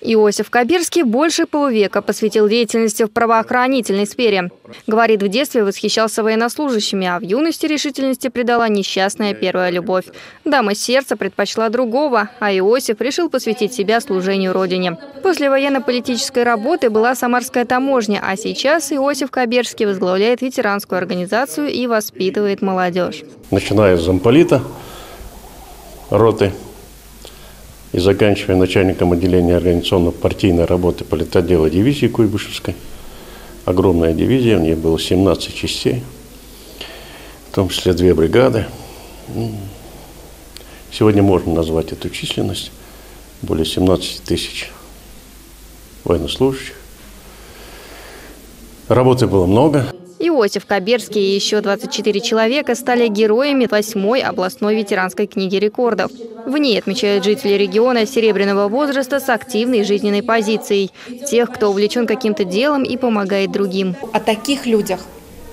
Иосиф Коберский больше полувека посвятил деятельности в правоохранительной сфере. Говорит, в детстве восхищался военнослужащими, а в юности решительности придала несчастная первая любовь. Дама сердца предпочла другого, а Иосиф решил посвятить себя служению Родине. После военно-политической работы была Самарская таможня, а сейчас Иосиф Коберский возглавляет ветеранскую организацию и воспитывает молодежь. Начиная с замполита роты и заканчивая начальником отделения организационно-партийной работы политотдела дивизии Куйбышевской. Огромная дивизия, в ней было 17 частей, в том числе 2 бригады. Сегодня можно назвать эту численность более 17 тысяч военнослужащих. Работы было много. Иосиф Коберский и еще 24 человека стали героями 8-й областной ветеранской книги рекордов. В ней отмечают жители региона серебряного возраста с активной жизненной позицией, тех, кто увлечен каким-то делом и помогает другим. О таких людях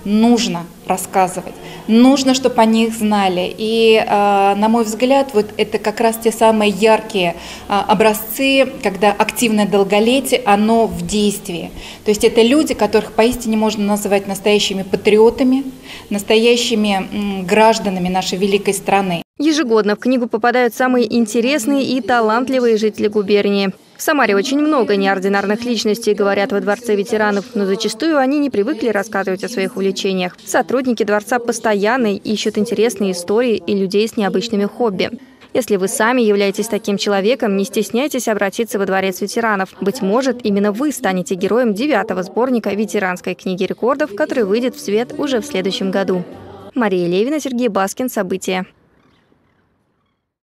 нужно рассказывать, нужно, чтобы о них знали. И, на мой взгляд, вот это как раз те самые яркие образцы, когда активное долголетие, оно в действии. То есть это люди, которых поистине можно называть настоящими патриотами, настоящими гражданами нашей великой страны. Ежегодно в книгу попадают самые интересные и талантливые жители губернии. В Самаре очень много неординарных личностей, говорят во Дворце ветеранов, но зачастую они не привыкли рассказывать о своих увлечениях. Сотрудники Дворца постоянно ищут интересные истории и людей с необычными хобби. Если вы сами являетесь таким человеком, не стесняйтесь обратиться во Дворец ветеранов. Быть может, именно вы станете героем 9-го сборника ветеранской книги рекордов, который выйдет в свет уже в следующем году. Мария Левина, Сергей Баскин. События.